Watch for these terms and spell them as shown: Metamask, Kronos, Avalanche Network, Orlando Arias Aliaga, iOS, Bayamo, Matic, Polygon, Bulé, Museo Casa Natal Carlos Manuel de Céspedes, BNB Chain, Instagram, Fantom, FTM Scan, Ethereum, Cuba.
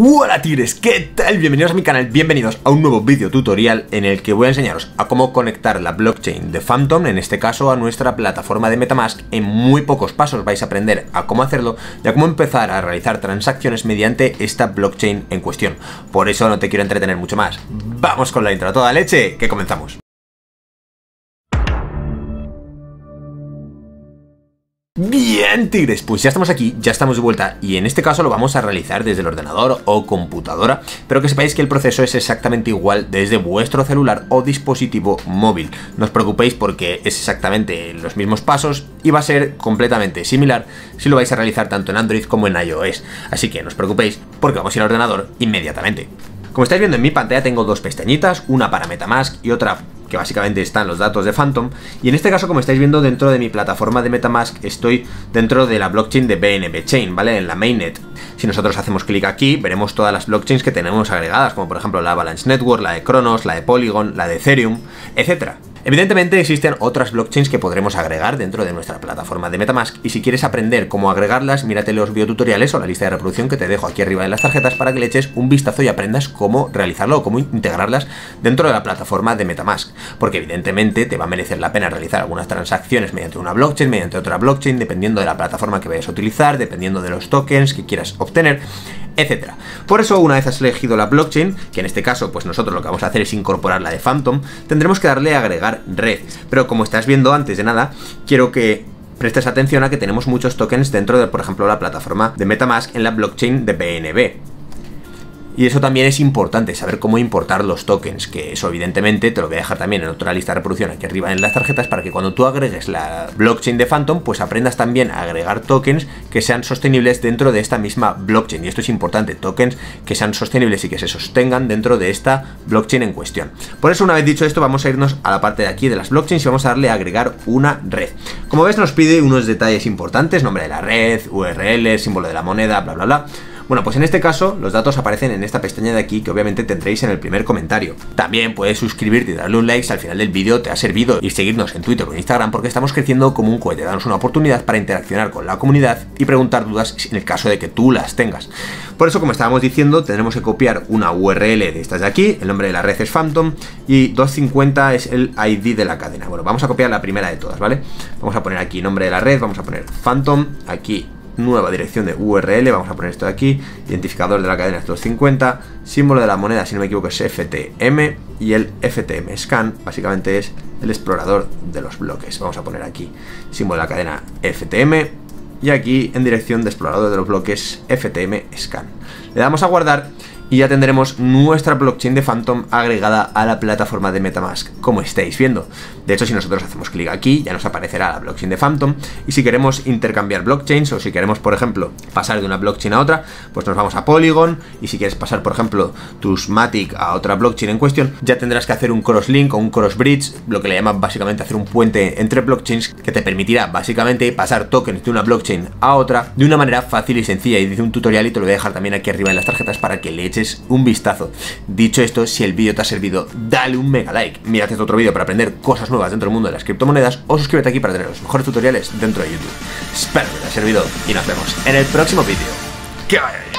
Hola tigres, ¿qué tal? Bienvenidos a mi canal, bienvenidos a un nuevo vídeo tutorial en el que voy a enseñaros a cómo conectar la blockchain de Fantom, en este caso a nuestra plataforma de Metamask. En muy pocos pasos vais a aprender a cómo hacerlo y a cómo empezar a realizar transacciones mediante esta blockchain en cuestión. Por eso no te quiero entretener mucho más. Vamos con la intro a toda leche, que comenzamos. Bien tigres, pues ya estamos aquí, ya estamos de vuelta y en este caso lo vamos a realizar desde el ordenador o computadora, pero que sepáis que el proceso es exactamente igual desde vuestro celular o dispositivo móvil. No os preocupéis porque es exactamente los mismos pasos y va a ser completamente similar si lo vais a realizar tanto en Android como en iOS, así que no os preocupéis porque vamos a ir al ordenador inmediatamente. Como estáis viendo en mi pantalla tengo dos pestañitas, una para Metamask y otra que básicamente están los datos de Fantom, y en este caso, como estáis viendo, dentro de mi plataforma de Metamask estoy dentro de la blockchain de BNB Chain, ¿vale? En la mainnet. Si nosotros hacemos clic aquí, veremos todas las blockchains que tenemos agregadas, como por ejemplo la Avalanche Network, la de Kronos, la de Polygon, la de Ethereum, etcétera. Evidentemente existen otras blockchains que podremos agregar dentro de nuestra plataforma de Metamask, y si quieres aprender cómo agregarlas, mírate los videotutoriales o la lista de reproducción que te dejo aquí arriba en las tarjetas para que le eches un vistazo y aprendas cómo realizarlo o cómo integrarlas dentro de la plataforma de Metamask, porque evidentemente te va a merecer la pena realizar algunas transacciones mediante una blockchain, mediante otra blockchain, dependiendo de la plataforma que vayas a utilizar, dependiendo de los tokens que quieras obtener, etcétera. Por eso, una vez has elegido la blockchain, que en este caso pues nosotros lo que vamos a hacer es incorporar la de Fantom, tendremos que darle a agregar red. Pero como estás viendo, antes de nada, quiero que prestes atención a que tenemos muchos tokens dentro de, por ejemplo, la plataforma de Metamask en la blockchain de BNB. Y eso también es importante, saber cómo importar los tokens, que eso evidentemente te lo voy a dejar también en otra lista de reproducción aquí arriba en las tarjetas para que cuando tú agregues la blockchain de Fantom, pues aprendas también a agregar tokens que sean sostenibles dentro de esta misma blockchain. Y esto es importante, tokens que sean sostenibles y que se sostengan dentro de esta blockchain en cuestión. Por eso, una vez dicho esto, vamos a irnos a la parte de aquí de las blockchains y vamos a darle a agregar una red. Como ves, nos pide unos detalles importantes, nombre de la red, URL, símbolo de la moneda, bla, bla, bla. Bueno, pues en este caso los datos aparecen en esta pestaña de aquí que obviamente tendréis en el primer comentario. También puedes suscribirte y darle un like si al final del vídeo te ha servido y seguirnos en Twitter o en Instagram porque estamos creciendo como un cohete. Danos una oportunidad para interaccionar con la comunidad y preguntar dudas en el caso de que tú las tengas. Por eso, como estábamos diciendo, tendremos que copiar una URL de estas de aquí, el nombre de la red es Fantom y 250 es el ID de la cadena. Bueno, vamos a copiar la primera de todas, ¿vale? Vamos a poner aquí nombre de la red, vamos a poner Fantom, aquí nueva dirección de URL, vamos a poner esto de aquí, identificador de la cadena es 250, símbolo de la moneda, si no me equivoco, es FTM, y el FTM Scan básicamente es el explorador de los bloques. Vamos a poner aquí símbolo de la cadena FTM y aquí en dirección de explorador de los bloques FTM Scan. Le damos a guardar y ya tendremos nuestra blockchain de Fantom agregada a la plataforma de Metamask, como estáis viendo. De hecho, si nosotros hacemos clic aquí, ya nos aparecerá la blockchain de Fantom, y si queremos intercambiar blockchains, o si queremos, por ejemplo, pasar de una blockchain a otra, pues nos vamos a Polygon, y si quieres pasar, por ejemplo, tus Matic a otra blockchain en cuestión, ya tendrás que hacer un crosslink o un crossbridge, lo que le llaman básicamente hacer un puente entre blockchains, que te permitirá básicamente pasar tokens de una blockchain a otra de una manera fácil y sencilla, y dice un tutorial y te lo voy a dejar también aquí arriba en las tarjetas para que le eches un vistazo. Dicho esto, si el vídeo te ha servido, dale un mega like, mírate este otro vídeo para aprender cosas nuevas dentro del mundo de las criptomonedas o suscríbete aquí para tener los mejores tutoriales dentro de YouTube. Espero que te haya servido y nos vemos en el próximo vídeo. ¡Que vaya bien!